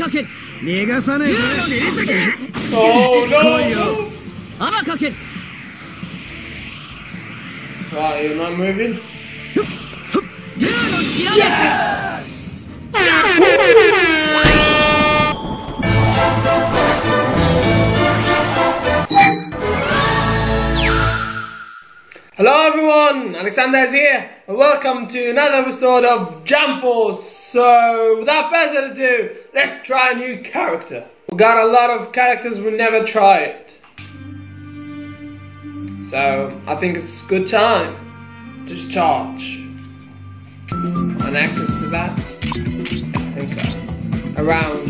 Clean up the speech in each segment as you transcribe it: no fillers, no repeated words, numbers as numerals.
Oh no! Ah, you're not moving? Yes! Hello everyone, Alexander is here and welcome to another episode of Jump Force. So without further ado, let's try a new character. We got a lot of characters we never tried, so I think it's a good time to charge. And access to that, I think so. Around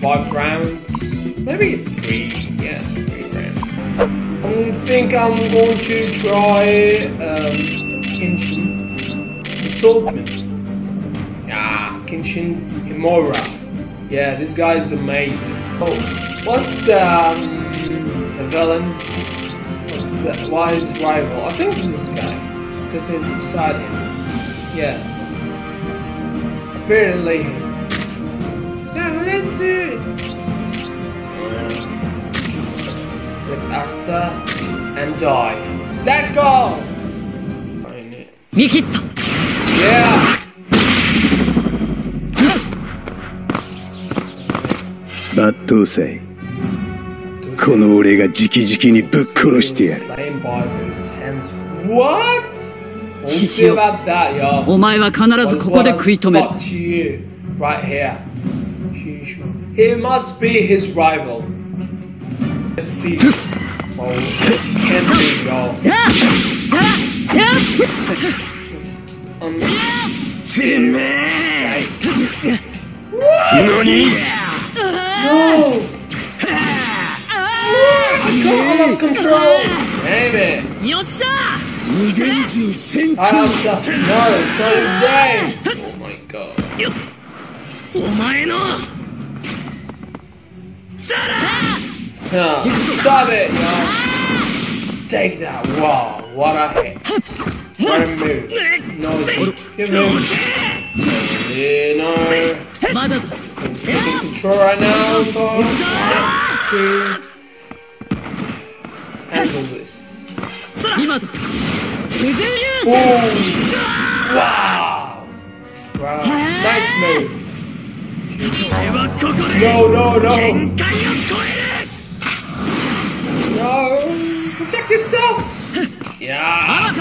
5 rounds, maybe 3. Yeah, 3 rounds. I think I'm going to try Kenshin Assaultment. Ah, Kenshin Himura. Yeah, this guy is amazing. Oh, what's the villain? What's the wise rival? I think it's this guy because he's beside him. Yeah. Apparently. So let's do it! Sip Asta and die. Let's go! Yeah! But to say, what? What about that, yo? What to you, right here. He must be his rival. Let's see. Oh, can be, yo. No! I got almost control! Damn it! No, it's not his day! Oh my god. Stop it, yo! Take that! Wow, what a hit! What a move! No, give me a move! Taking control right now, so handle this. Oh. Wow! Wow! Nice move! No, no, no! No! Protect yourself! Yeah!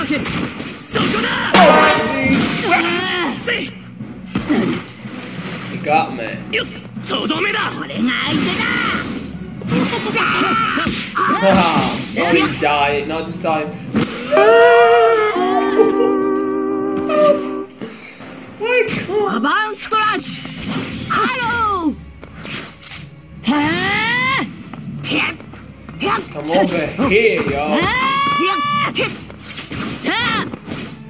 You got me! Wow! Sorry, die! Not this time! Advanced rush. Hello. Come over here, y'all.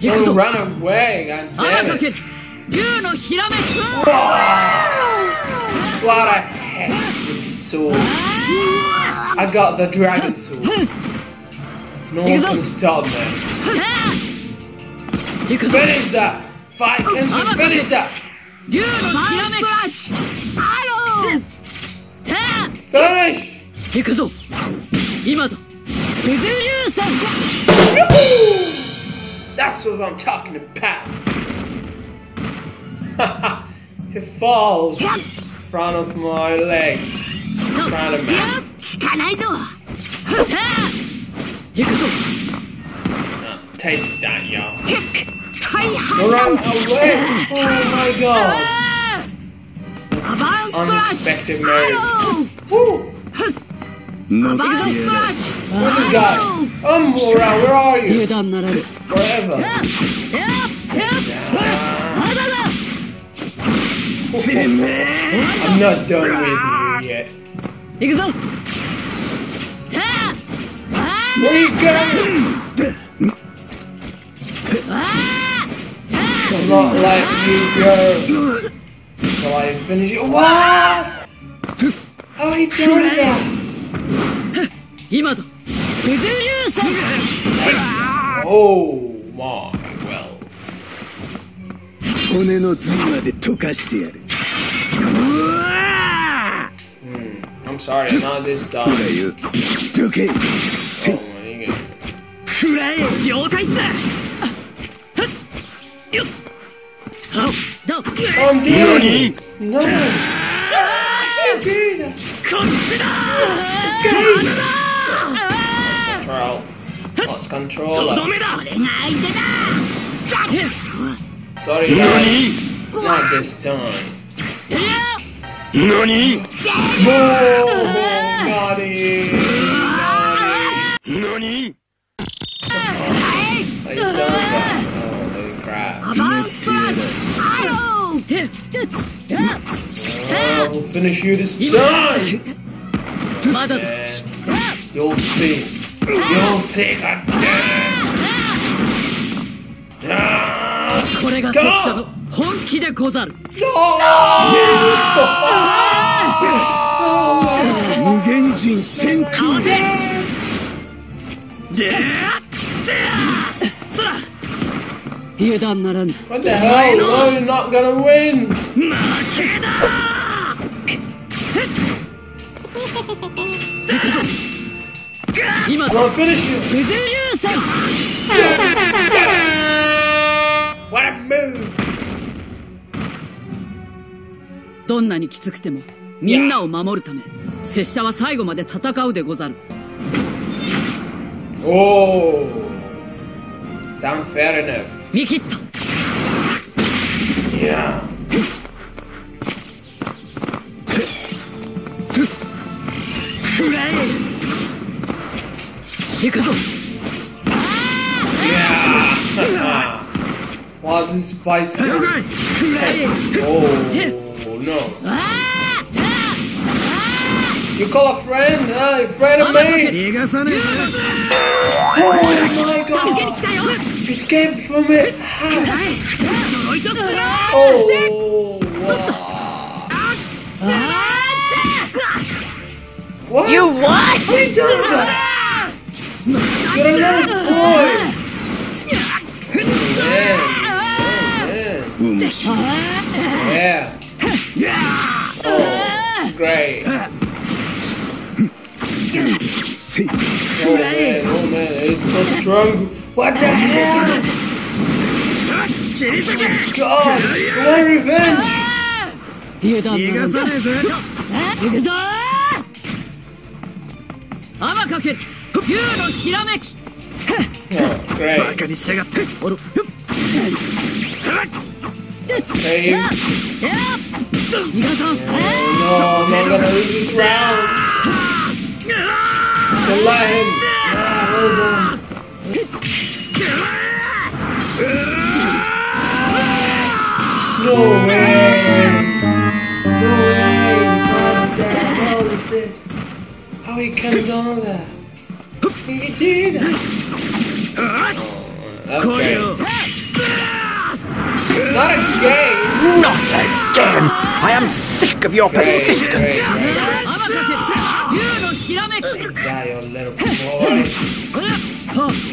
Don't run away, goddammit. Whoa. What a heck sword. I got the dragon sword. No one can stop me. Finish that. Fight him to finish that! Finish! That's what I'm talking about! Haha! He falls in front of my leg. In front of me. Take that, y'all. Run away! Oh my god! Unexpected move. Woo! What is that? Himura, where are you? Forever. I'm not done with you yet. Where you going? I'm not letting you go. Shall I finish it? Wow! How are you doing that? Oh my, well. sorry, I'm not this dumb. I'm dead! No! I'm dead! Let's control her. Sorry, guys. Not this time. Nani? No! Got it! Nani? I done that. Holy crap. I will finish you this time! Yeah. You'll see. You'll see. God damn it! Go! 本気でござる。無限人戦空で。で、そら。油断ならぬ。What the hell? No, you're not gonna win. 負けだ。今のフィニッシュ。不自由戦。What a move! どんなにきつくてもみんなを守るため拙者は最後まで戦うでござる。おお。Sound fair enough。見切った。いや。くらえ。行くぞ。いや。わずスパイス。くらえ。おお。 No. You call a friend? A friend of me? Oh my god! Escape from it! Oh, wow. What? You what? You done that? You're not boy! Yeah. Oh, yeah. Oh, great. Oh man, it's so strong. What the hell? God, my revenge! Oh, great. No, I'm not gonna lose this round. Don't let him. Hold on. No way. No way. How is this? How he comes on that? He did it. Okay. Not again. Not again! I am sick of your persistence! Die, you little boy!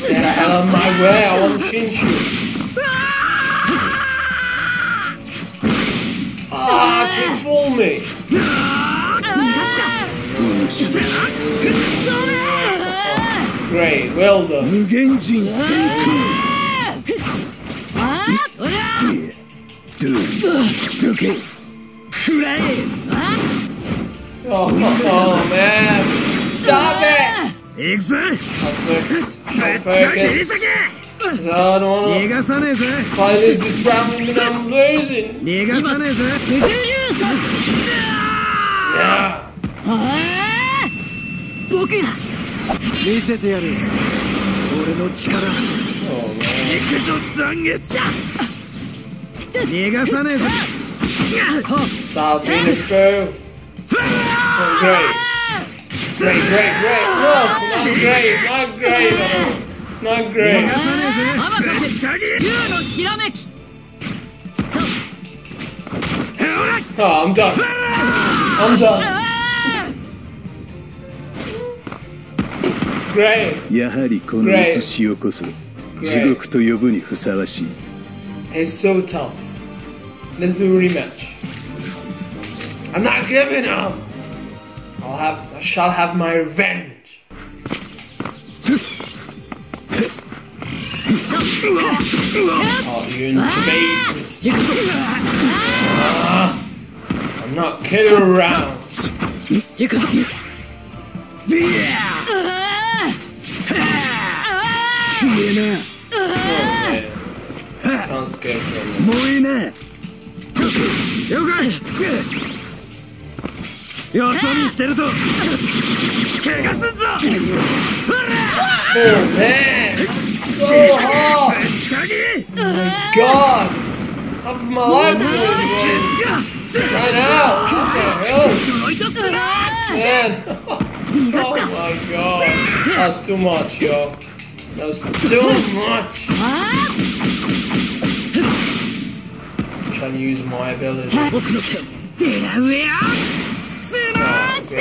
Get out of my way, I won't pinch you! Ah, you fool me! Great, well done! Okay. Oh man! Stop it! No, no, no. If I lose this round, then I'm losing. Yeah. Oh man. Stop being a screw. So great. Great, great, great. No, not great, not great. Not great. Oh, I'm done. I'm done. Great. Great. He's so tough. Let's do a rematch. I'm not giving up! I shall have my revenge. Oh, you're in the basement. I'm not kidding around. Can't scare from Oh man! So hard! Oh my god! Half of my life is over! Right now! What the hell? Man! Oh my god! That's too much, yo! That was too much! I'm trying to use my ability. That's my dad. Oh man! How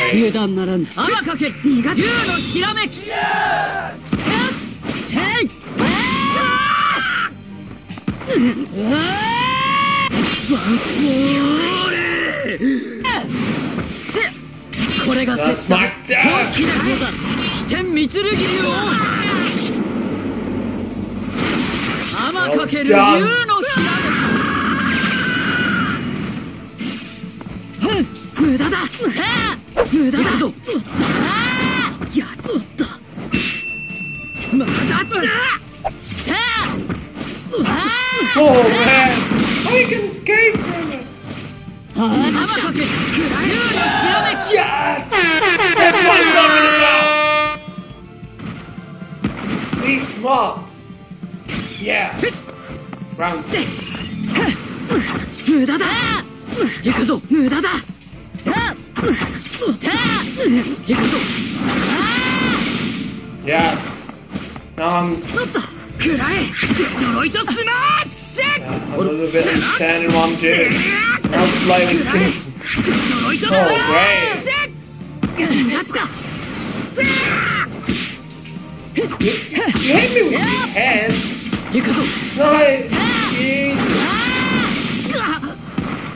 you can escape from it? Yes! That's what I'm talking about! Be smart! Yeah! Round two. Yeah. Now I'm a little bit understanding what I'm doing. I'm playing with Kenshin. Oh, great. You hit me with your hands. Nice. Shall I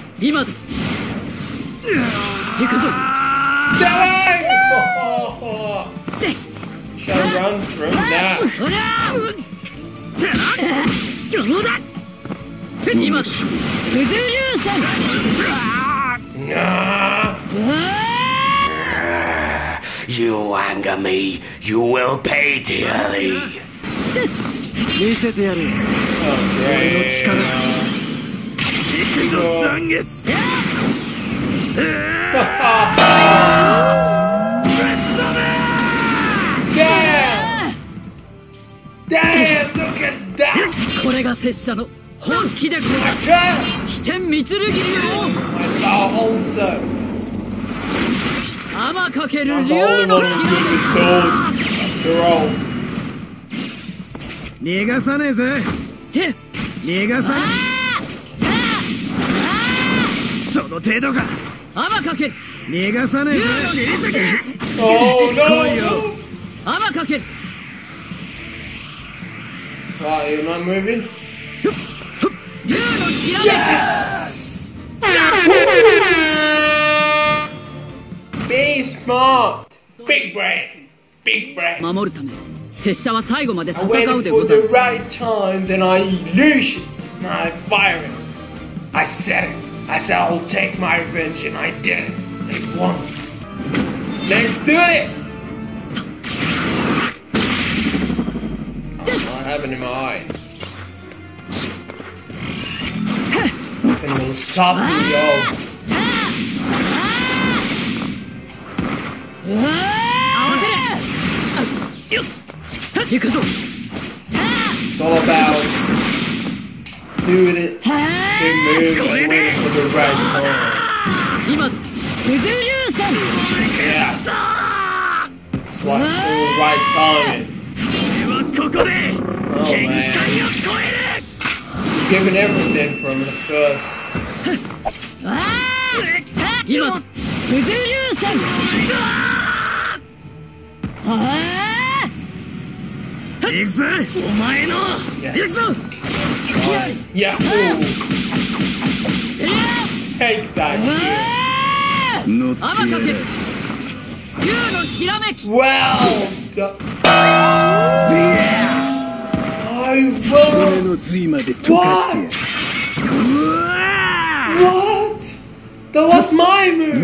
run from that? You anger me, you will pay dearly. Damn! Damn! Look at that! I can't! Oh no! Ah, you're not moving? Yes! Be smart! Big brain! Big brain! I'm waiting for the right time, then I unleash it! I fire it! I said it! I said I'll take my revenge and I did it! One. Let's do it! Oh, I have it in my eye. Nothing will stop me, yo. It's all about doing it, good moves, and waiting for the right time. Yeah. That's why the right time. Oh man. He's giving everything from the first. Yeah. Take that. Not here. Well done. Yeah. I will. What? What? That was my move. Wow.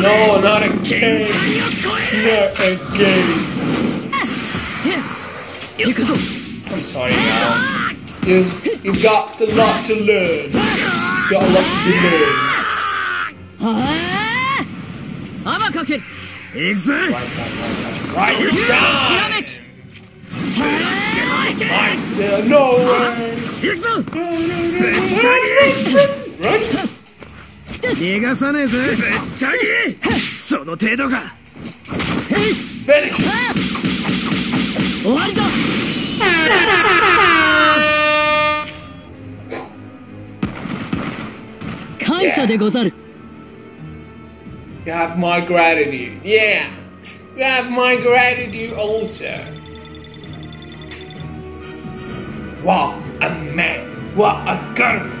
No, not again. Not again. I'm sorry, man. You've got a lot to learn. You've got a lot to learn. Right, no way. Right? You have my gratitude. Yeah. You have my gratitude also. Wow, a man. What a gun.